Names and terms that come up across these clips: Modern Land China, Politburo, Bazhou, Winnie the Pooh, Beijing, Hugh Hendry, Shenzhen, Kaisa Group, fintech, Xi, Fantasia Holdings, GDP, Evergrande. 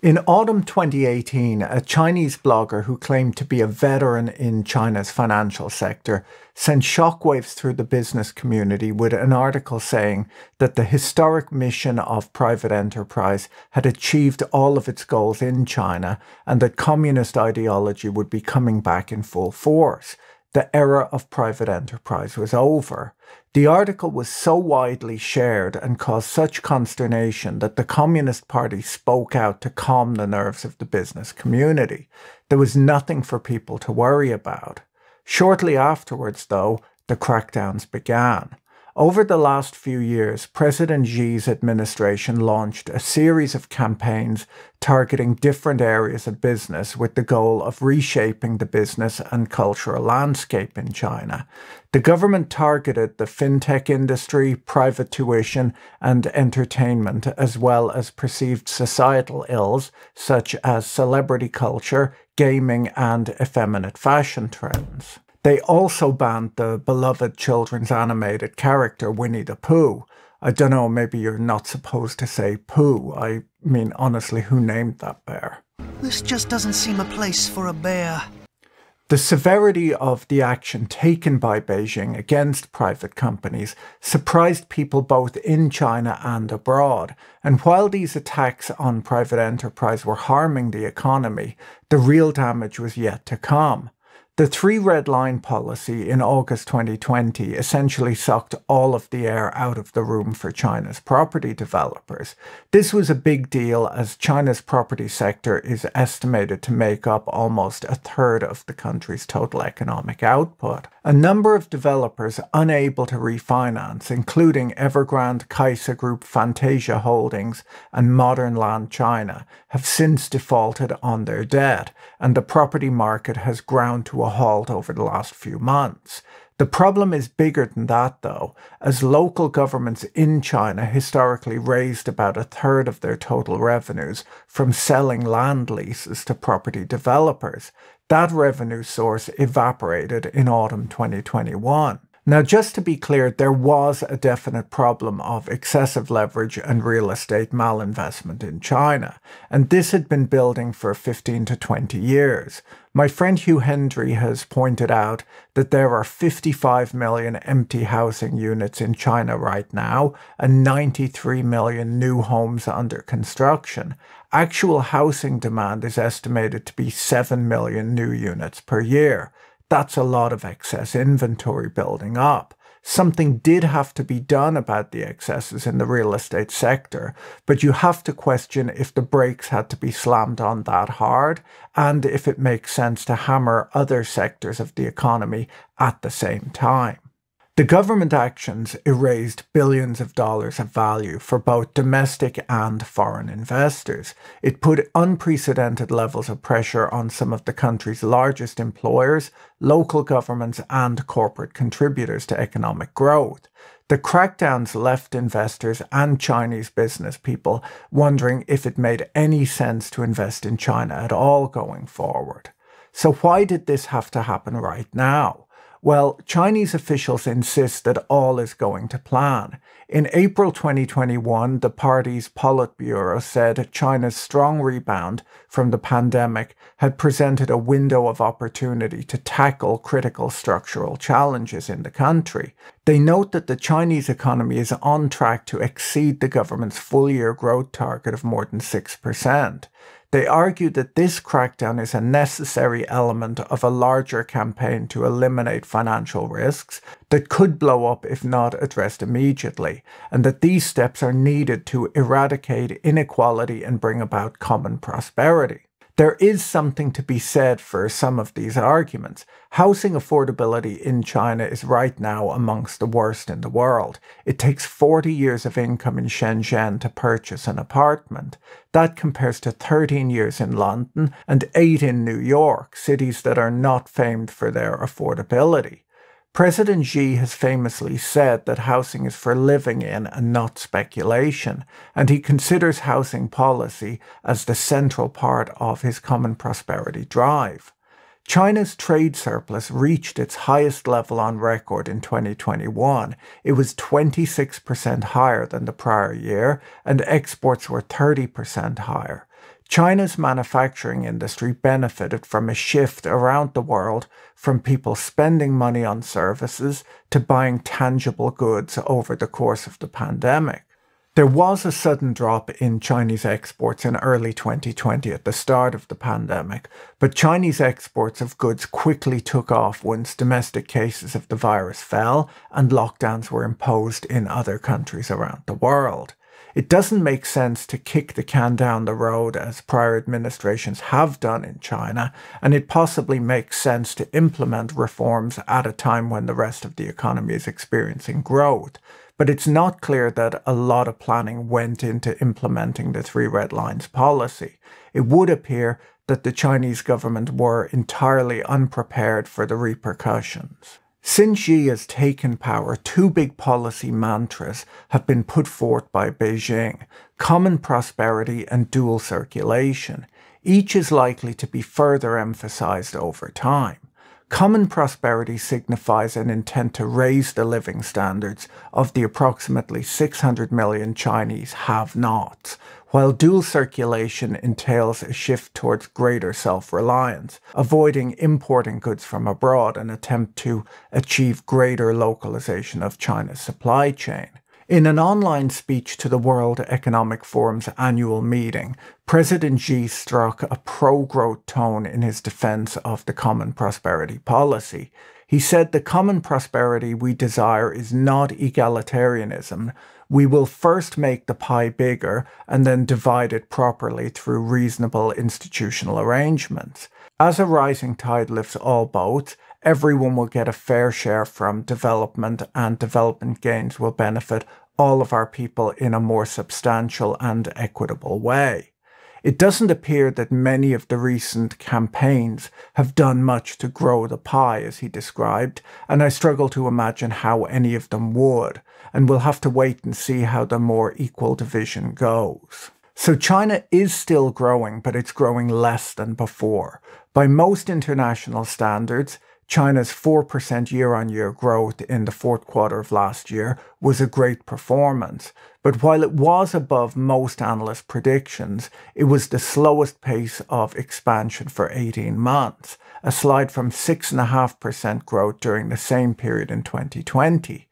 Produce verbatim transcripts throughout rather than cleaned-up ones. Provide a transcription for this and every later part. In autumn twenty eighteen, a Chinese blogger who claimed to be a veteran in China's financial sector sent shockwaves through the business community with an article saying that the historic mission of private enterprise had achieved all of its goals in China and that communist ideology would be coming back in full force. The era of private enterprise was over. The article was so widely shared and caused such consternation that the Communist Party spoke out to calm the nerves of the business community. There was nothing for people to worry about. Shortly afterwards, though, the crackdowns began. Over the last few years, President Xi's administration launched a series of campaigns targeting different areas of business with the goal of reshaping the business and cultural landscape in China. The government targeted the fintech industry, private tuition, and entertainment, as well as perceived societal ills such as celebrity culture, gaming, and effeminate fashion trends. They also banned the beloved children's animated character Winnie the Pooh. I don't know, maybe you're not supposed to say Pooh. I mean, honestly, who named that bear? This just doesn't seem a place for a bear. The severity of the action taken by Beijing against private companies surprised people both in China and abroad, and while these attacks on private enterprise were harming the economy, the real damage was yet to come. The three red line policy in August twenty twenty essentially sucked all of the air out of the room for China's property developers. This was a big deal as China's property sector is estimated to make up almost a third of the country's total economic output. A number of developers unable to refinance, including Evergrande, Kaisa Group, Fantasia Holdings, and Modern Land China, have since defaulted on their debt, and the property market has ground to a halt over the last few months. The problem is bigger than that, though, as local governments in China historically raised about a third of their total revenues from selling land leases to property developers. That revenue source evaporated in autumn twenty twenty-one. Now, just to be clear, there was a definite problem of excessive leverage and real estate malinvestment in China, and this had been building for fifteen to twenty years. My friend Hugh Hendry has pointed out that there are fifty-five million empty housing units in China right now and ninety-three million new homes under construction. Actual housing demand is estimated to be seven million new units per year. That's a lot of excess inventory building up. Something did have to be done about the excesses in the real estate sector, but you have to question if the brakes had to be slammed on that hard and if it makes sense to hammer other sectors of the economy at the same time. The government actions erased billions of dollars of value for both domestic and foreign investors. It put unprecedented levels of pressure on some of the country's largest employers, local governments, and corporate contributors to economic growth. The crackdowns left investors and Chinese business people wondering if it made any sense to invest in China at all going forward. So why did this have to happen right now? Well, Chinese officials insist that all is going to plan. In April twenty twenty-one, the party's Politburo said China's strong rebound from the pandemic had presented a window of opportunity to tackle critical structural challenges in the country. They note that the Chinese economy is on track to exceed the government's full-year growth target of more than six percent. They argue that this crackdown is a necessary element of a larger campaign to eliminate financial risks that could blow up if not addressed immediately, and that these steps are needed to eradicate inequality and bring about common prosperity. There is something to be said for some of these arguments. Housing affordability in China is right now amongst the worst in the world. It takes forty years of income in Shenzhen to purchase an apartment. That compares to thirteen years in London and eight in New York, cities that are not famed for their affordability. President Xi has famously said that housing is for living in and not speculation, and he considers housing policy as the central part of his common prosperity drive. China's trade surplus reached its highest level on record in twenty twenty-one. It was twenty-six percent higher than the prior year, and exports were thirty percent higher. China's manufacturing industry benefited from a shift around the world from people spending money on services to buying tangible goods over the course of the pandemic. There was a sudden drop in Chinese exports in early twenty twenty at the start of the pandemic, but Chinese exports of goods quickly took off once domestic cases of the virus fell and lockdowns were imposed in other countries around the world. It doesn't make sense to kick the can down the road as prior administrations have done in China, and it possibly makes sense to implement reforms at a time when the rest of the economy is experiencing growth. But it's not clear that a lot of planning went into implementing the Three Red Lines policy. It would appear that the Chinese government were entirely unprepared for the repercussions. Since Xi has taken power, two big policy mantras have been put forth by Beijing: common prosperity and dual circulation. Each is likely to be further emphasized over time. Common prosperity signifies an intent to raise the living standards of the approximately six hundred million Chinese have-nots, while dual circulation entails a shift towards greater self-reliance, avoiding importing goods from abroad and attempt to achieve greater localization of China's supply chain. In an online speech to the World Economic Forum's annual meeting, President Xi struck a pro-growth tone in his defense of the common prosperity policy. He said the common prosperity we desire is not egalitarianism. We will first make the pie bigger and then divide it properly through reasonable institutional arrangements. As a rising tide lifts all boats, everyone will get a fair share from development, and development gains will benefit all of our people in a more substantial and equitable way. It doesn't appear that many of the recent campaigns have done much to grow the pie, as he described, and I struggle to imagine how any of them would, and we'll have to wait and see how the more equal division goes. So China is still growing, but it's growing less than before. By most international standards, China's four percent year-on-year growth in the fourth quarter of last year was a great performance, but while it was above most analyst predictions, it was the slowest pace of expansion for eighteen months, a slide from six point five percent growth during the same period in twenty twenty.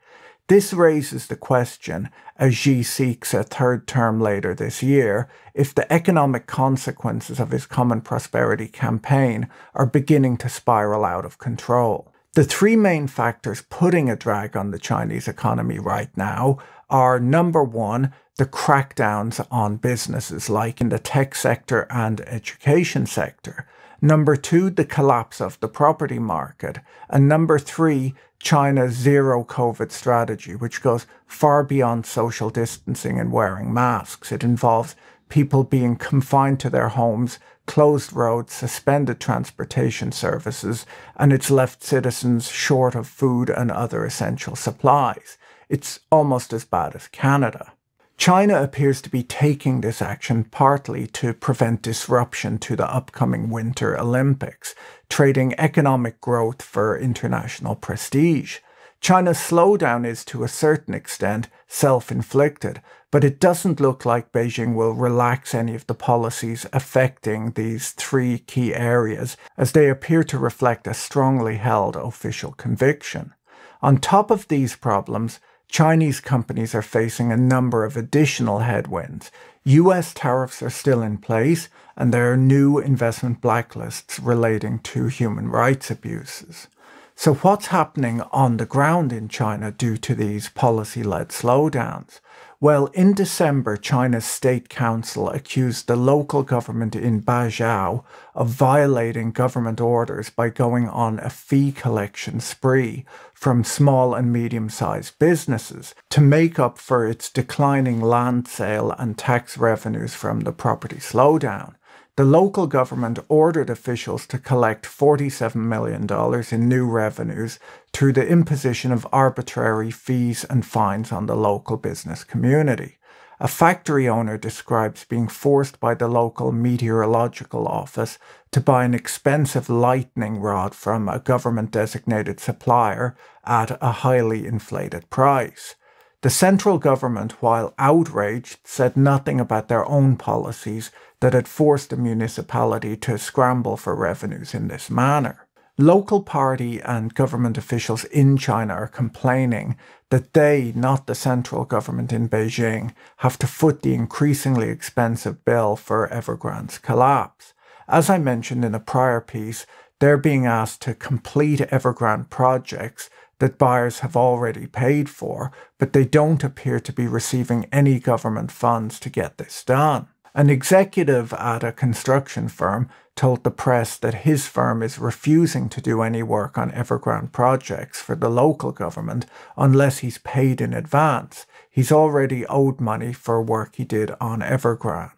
This raises the question, as Xi seeks a third term later this year, if the economic consequences of his common prosperity campaign are beginning to spiral out of control. The three main factors putting a drag on the Chinese economy right now are, number one, the crackdowns on businesses, like in the tech sector and education sector. Number two, the collapse of the property market. And number three, China's zero-COVID strategy, which goes far beyond social distancing and wearing masks. It involves people being confined to their homes, closed roads, suspended transportation services, and it's left citizens short of food and other essential supplies. It's almost as bad as Canada. China appears to be taking this action partly to prevent disruption to the upcoming Winter Olympics, trading economic growth for international prestige. China's slowdown is, to a certain extent, self-inflicted, but it doesn't look like Beijing will relax any of the policies affecting these three key areas, as they appear to reflect a strongly held official conviction. On top of these problems, Chinese companies are facing a number of additional headwinds. U S tariffs are still in place, and there are new investment blacklists relating to human rights abuses. So what's happening on the ground in China due to these policy-led slowdowns? Well, in December, China's State Council accused the local government in Bazhou of violating government orders by going on a fee collection spree from small and medium-sized businesses to make up for its declining land sale and tax revenues from the property slowdown. The local government ordered officials to collect forty-seven million dollars in new revenues through the imposition of arbitrary fees and fines on the local business community. A factory owner describes being forced by the local meteorological office to buy an expensive lightning rod from a government-designated supplier at a highly inflated price. The central government, while outraged, said nothing about their own policies that had forced the municipality to scramble for revenues in this manner. Local party and government officials in China are complaining that they, not the central government in Beijing, have to foot the increasingly expensive bill for Evergrande's collapse. As I mentioned in a prior piece, they're being asked to complete Evergrande projects that buyers have already paid for, but they don't appear to be receiving any government funds to get this done. An executive at a construction firm told the press that his firm is refusing to do any work on Evergrande projects for the local government unless he's paid in advance. He's already owed money for work he did on Evergrande.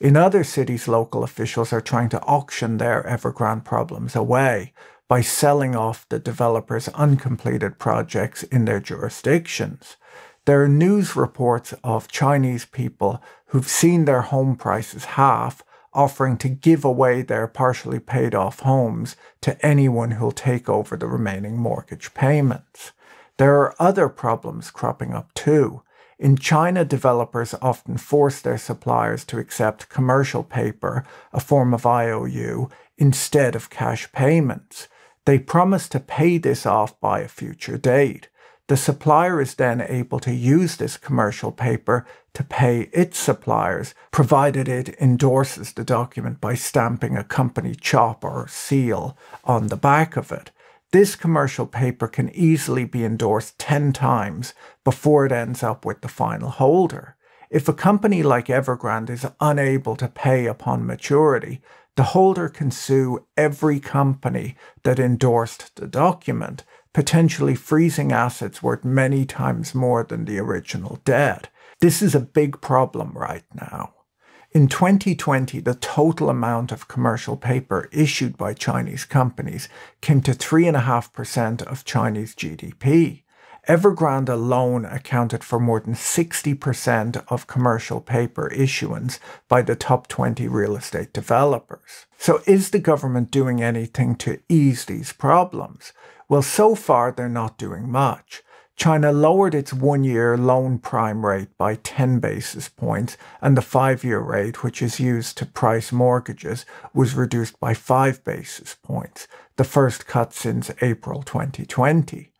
In other cities, local officials are trying to auction their Evergrande problems away by selling off the developers' uncompleted projects in their jurisdictions. There are news reports of Chinese people who've seen their home prices half, offering to give away their partially paid-off homes to anyone who'll take over the remaining mortgage payments. There are other problems cropping up too. In China, developers often force their suppliers to accept commercial paper, a form of I O U, instead of cash payments. They promise to pay this off by a future date. The supplier is then able to use this commercial paper to pay its suppliers, provided it endorses the document by stamping a company chop or seal on the back of it. This commercial paper can easily be endorsed ten times before it ends up with the final holder. If a company like Evergrande is unable to pay upon maturity, the holder can sue every company that endorsed the document, potentially freezing assets worth many times more than the original debt. This is a big problem right now. In twenty twenty, the total amount of commercial paper issued by Chinese companies came to three point five percent of Chinese G D P. Evergrande alone accounted for more than sixty percent of commercial paper issuance by the top twenty real estate developers. So is the government doing anything to ease these problems? Well, so far they're not doing much. China lowered its one-year loan prime rate by ten basis points, and the five-year rate, which is used to price mortgages, was reduced by five basis points, the first cut since April twenty twenty.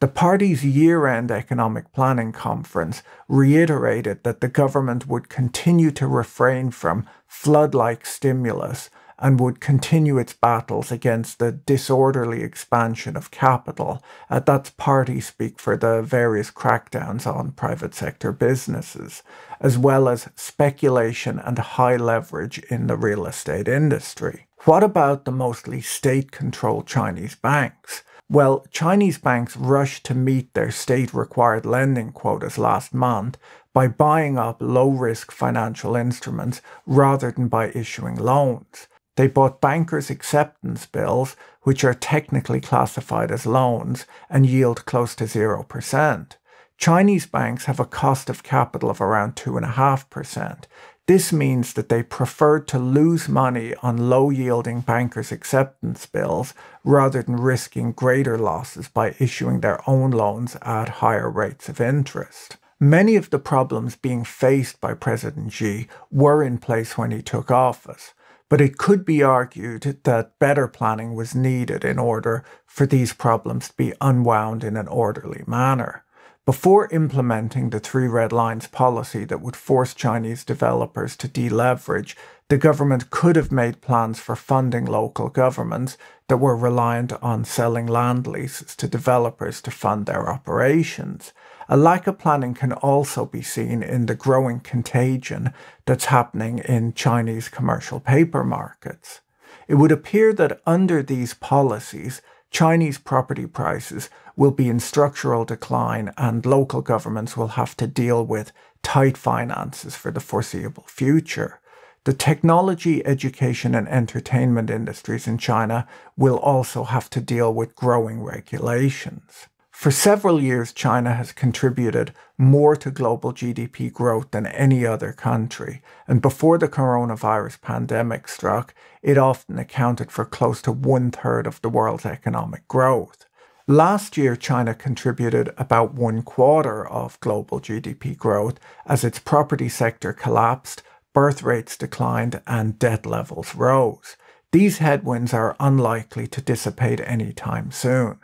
The party's year-end economic planning conference reiterated that the government would continue to refrain from flood-like stimulus and would continue its battles against the disorderly expansion of capital. Uh, that's party speak for the various crackdowns on private sector businesses, as well as speculation and high leverage in the real estate industry. What about the mostly state-controlled Chinese banks? Well, Chinese banks rushed to meet their state-required lending quotas last month by buying up low-risk financial instruments rather than by issuing loans. They bought bankers' acceptance bills, which are technically classified as loans and yield close to zero percent. Chinese banks have a cost of capital of around two point five percent. This means that they preferred to lose money on low-yielding bankers' acceptance bills rather than risking greater losses by issuing their own loans at higher rates of interest. Many of the problems being faced by President Xi were in place when he took office, but it could be argued that better planning was needed in order for these problems to be unwound in an orderly manner. Before implementing the Three Red Lines policy that would force Chinese developers to deleverage, the government could have made plans for funding local governments that were reliant on selling land leases to developers to fund their operations. A lack of planning can also be seen in the growing contagion that's happening in Chinese commercial paper markets. It would appear that under these policies, Chinese property prices will be in structural decline and local governments will have to deal with tight finances for the foreseeable future. The technology, education, and entertainment industries in China will also have to deal with growing regulations. For several years, China has contributed more to global G D P growth than any other country, and before the coronavirus pandemic struck, it often accounted for close to one-third of the world's economic growth. Last year, China contributed about one quarter of global G D P growth as its property sector collapsed, birth rates declined, and debt levels rose. These headwinds are unlikely to dissipate anytime soon.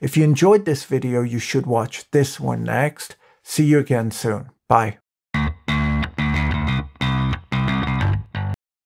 If you enjoyed this video, you should watch this one next. See you again soon. Bye.